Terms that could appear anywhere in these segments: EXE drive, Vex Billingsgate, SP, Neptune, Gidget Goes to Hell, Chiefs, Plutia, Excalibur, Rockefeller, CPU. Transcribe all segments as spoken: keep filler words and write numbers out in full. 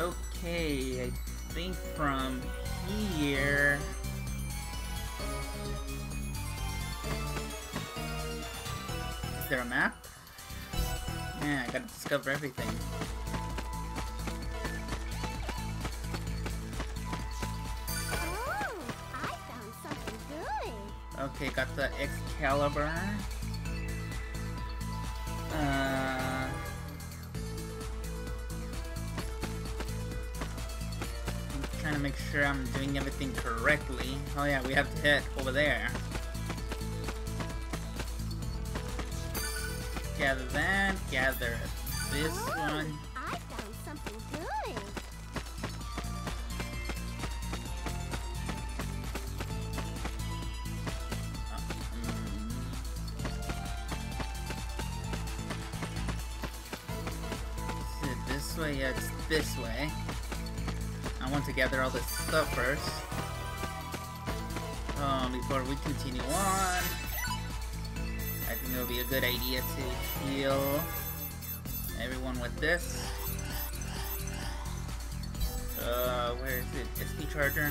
Okay, I think from here... Is there a map? Yeah, I gotta discover everything. Oh, I found something good. Okay, got the Excalibur. Uh... I'm trying to make sure I'm doing everything correctly. Oh yeah, we have to hit over there. Gather that, gather this oh, one. I found something good. Is it this way? Yeah, it's this way. I want to gather all this stuff first. Um, before we continue on. I think it'll be a good idea to heal everyone with this. Uh, where is it? S P charger.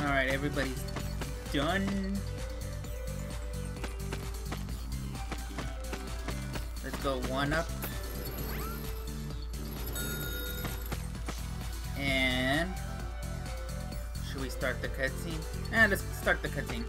Alright, everybody's done. Let's go one up. And should we start the cutscene? Eh, let's start the cutscene.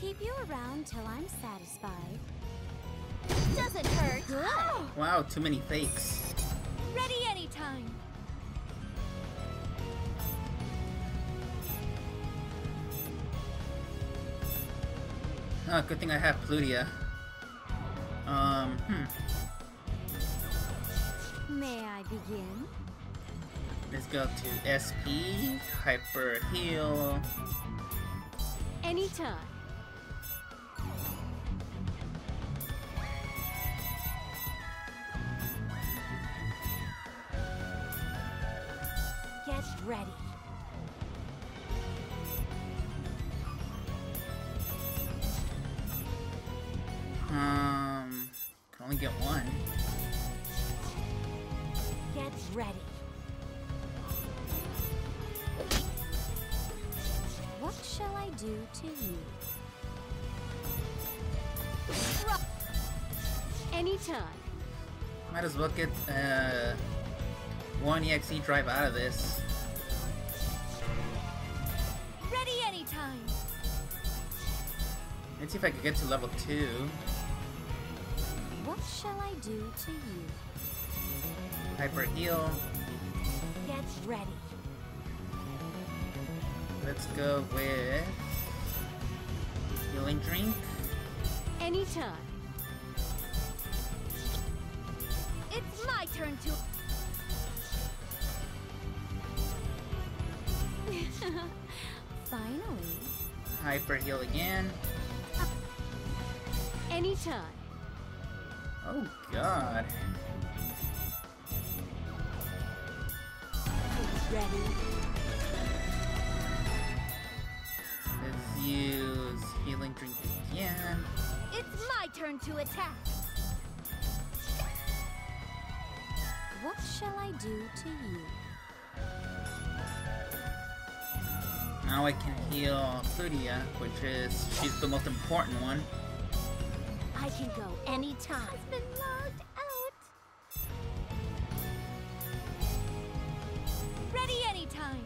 keep you around till I'm satisfied. Doesn't hurt. Oh. Wow, too many fakes. Ready anytime. Oh, good thing I have Plutia. Um, hmm. May I begin? Let's go to S P, Hyper Heal. Anytime. Get ready. Um, can only get one. Get ready. What shall I do to you? Anytime. Might as well get uh, one E X E drive out of this. Ready anytime. Let's see if I can get to level two. What shall I do to you? Hyper heal. Get ready. Let's go with healing drink. Anytime. It's my turn to. Finally. Hyper heal again. Uh, anytime. Oh God. Ready. Use healing drink again. It's my turn to attack. What shall I do to you? Now I can heal Plutia, which is she's the most important one. I can go anytime. Has been logged out. Ready anytime.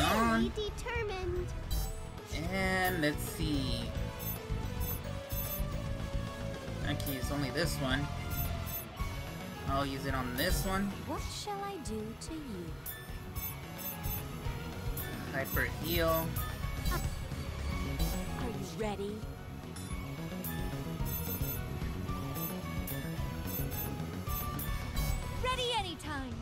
I'm determined. And let's see. Okay, it's only this one. I'll use it on this one. What shall I do to you? Hyper heal. Uh, are you ready? Ready anytime.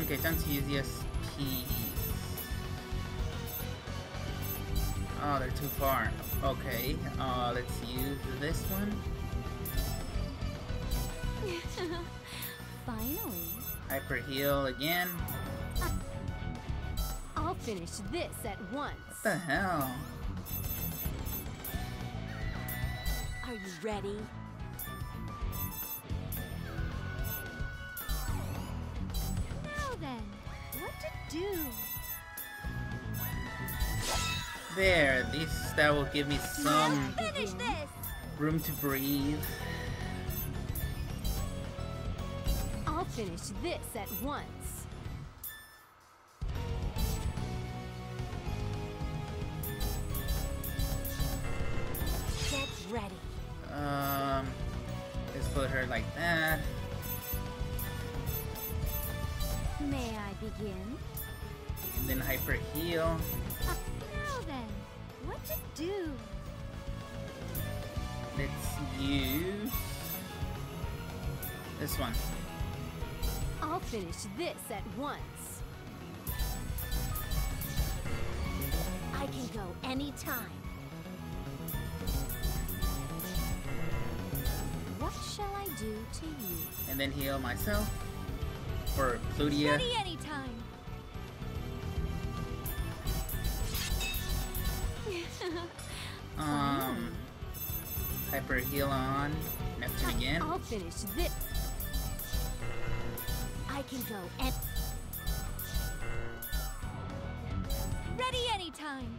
Okay, time to use the S Ps. Oh, they're too far. Okay, uh, let's use this one. Finally. Hyper heal again. Uh, I'll finish this at once. What the hell? Are you ready? There, these that will give me some room to breathe. I'll finish this at once. Get ready. Um, let's put her like that. May I begin? And then hyper heal. Uh, now then, what to do? Let's use this one. I'll finish this at once. I can go anytime. What shall I do to you? And then heal myself for Plutia. Ready anytime. Um, hyper heal on Neptune again. I'll finish this. I can go and ready anytime.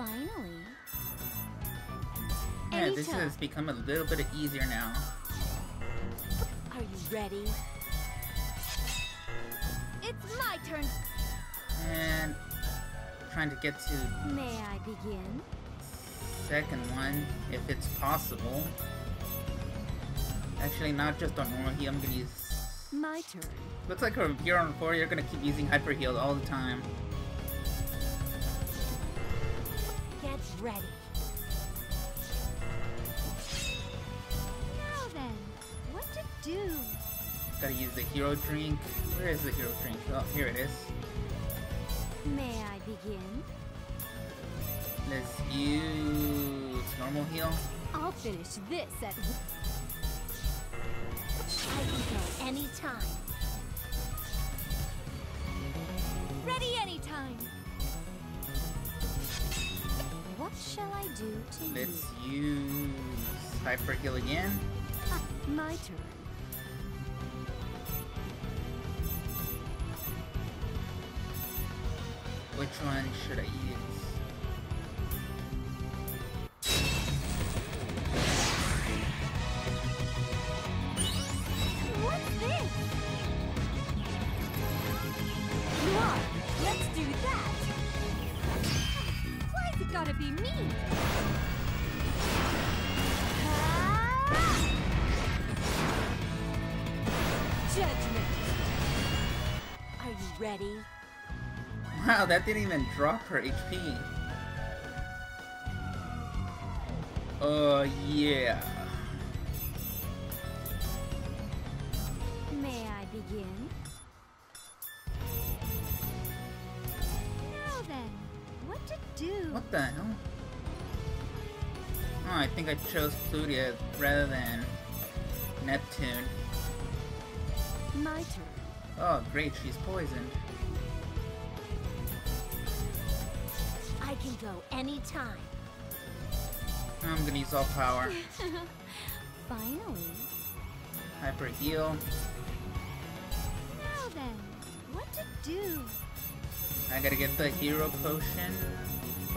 Finally. Yeah, Any this time. has become a little bit easier now. Are you ready? It's my turn. And trying to get to. May I begin? Second one, if it's possible. Actually, not just on normal heal. I'm gonna use. My turn. Looks like if you're on four, you're gonna keep using hyper heal all the time. Get ready. Now then, what to do? Gotta use the hero drink. Where is the hero drink? Oh, here it is. May I begin? Let's use normal heal. I'll finish this at. I can go anytime. Ready anytime. What shall I do to you? Let's use hyper heal again. Uh, my turn. Which one should I use? Ready? Wow, that didn't even drop her H P. Oh, uh, yeah. May I begin? Now then, what to do? What the hell? Oh, I think I chose Plutia rather than Neptune. My turn. Oh, great, she's poisoned. I can go anytime. I'm gonna use all power. Finally. Hyper heal. Now then, what to do? I gotta get the hero potion.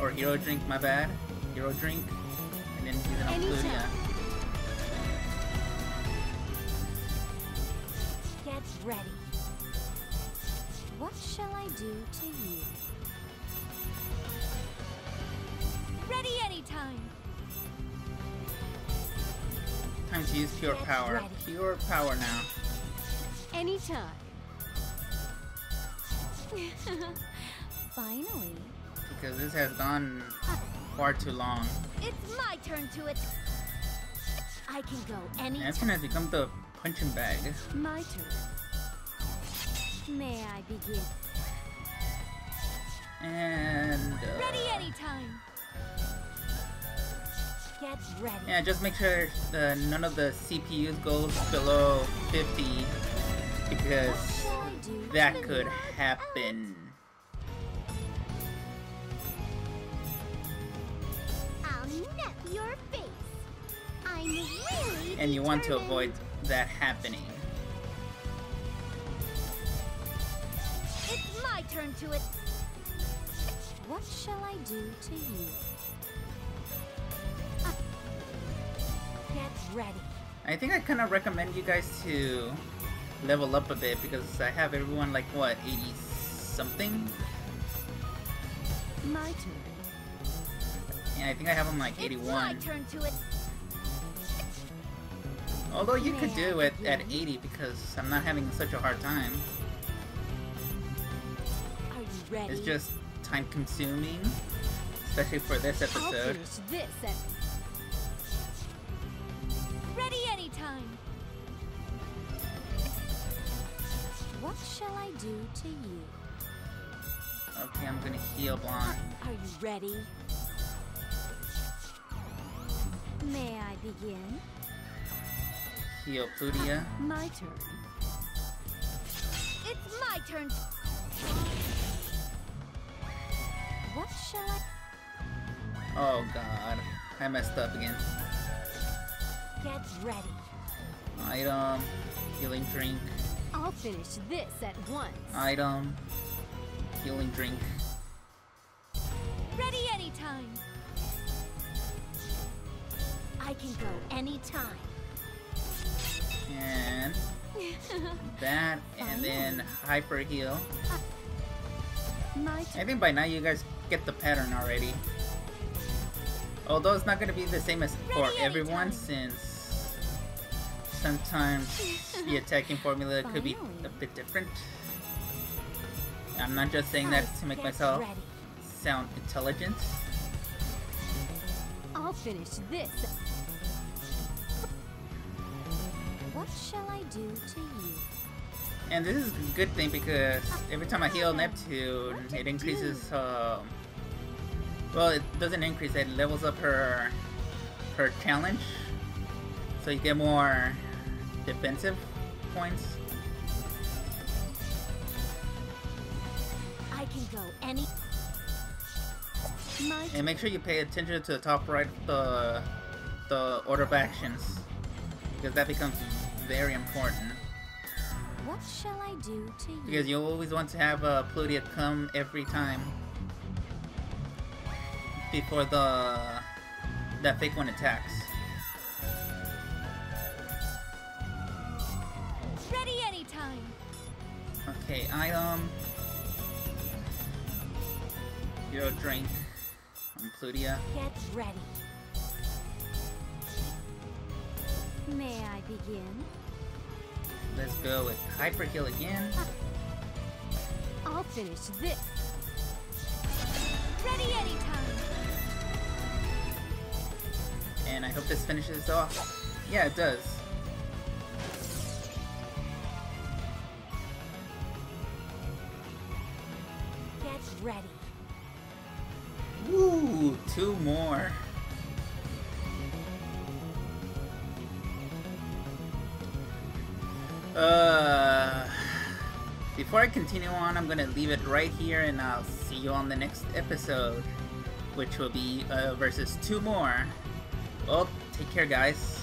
Or hero drink, my bad. Hero drink. And then use an Plutia. Get ready. What shall I do to you? Ready anytime. Time to use pure Get power. Ready. Pure power now. Anytime. Finally. Because this has gone far too long. It's my turn to it. I can go anytime. Neptune has become the punching bag. My turn. May I begin? And... Uh, ready anytime! Get ready. Yeah, just make sure the, none of the C P Us goes below fifty, because that could happen. I'll nap your face. I'm really And you determined. want to avoid that happening. Turn to it. What shall I do to you? Uh, get ready. I think I kind of recommend you guys to level up a bit, because I have everyone like what, eighty something? My turn. Yeah, I think I have them like eighty-one. It's my turn to it. Although you May could do I it begin? at eighty, because I'm not having such a hard time. Ready? It's just time consuming, especially for this episode. I'll finish this episode. Ready anytime. What shall I do to you? Okay, I'm gonna heal Blonde. Are you ready? May I begin? Heal Plutia. Uh, my turn. It's my turn. What shall I... Oh god, I messed up again. Get ready. Item, healing drink. I'll finish this at once. Item, healing drink. Ready anytime. time. I can go anytime. And that, and then hyper heal. I think by now you guys get the pattern already. Although it's not going to be the same as for everyone, since sometimes the attacking formula could be a bit different. I'm not just saying that to make myself sound intelligent. I'll finish this. What shall I do to you? And this is a good thing because every time I heal Neptune, it increases. Um, well, it doesn't increase. It levels up her her challenge, so you get more defensive points. I can go any. And make sure you pay attention to the top right, the the order of actions, because that becomes very important. What shall I do to you? Because you always want to have uh, Plutia come every time before the that fake one attacks. Ready anytime. Okay, I um, your drink on Plutia. Get ready. May I begin? Let's go with hyper heal again. I'll finish this. Ready anytime. And I hope this finishes off. Yeah, it does. Get ready. Woo! Two more. Uh, before I continue on, I'm gonna leave it right here, and I'll see you on the next episode, which will be uh, versus two more. Well, take care, guys.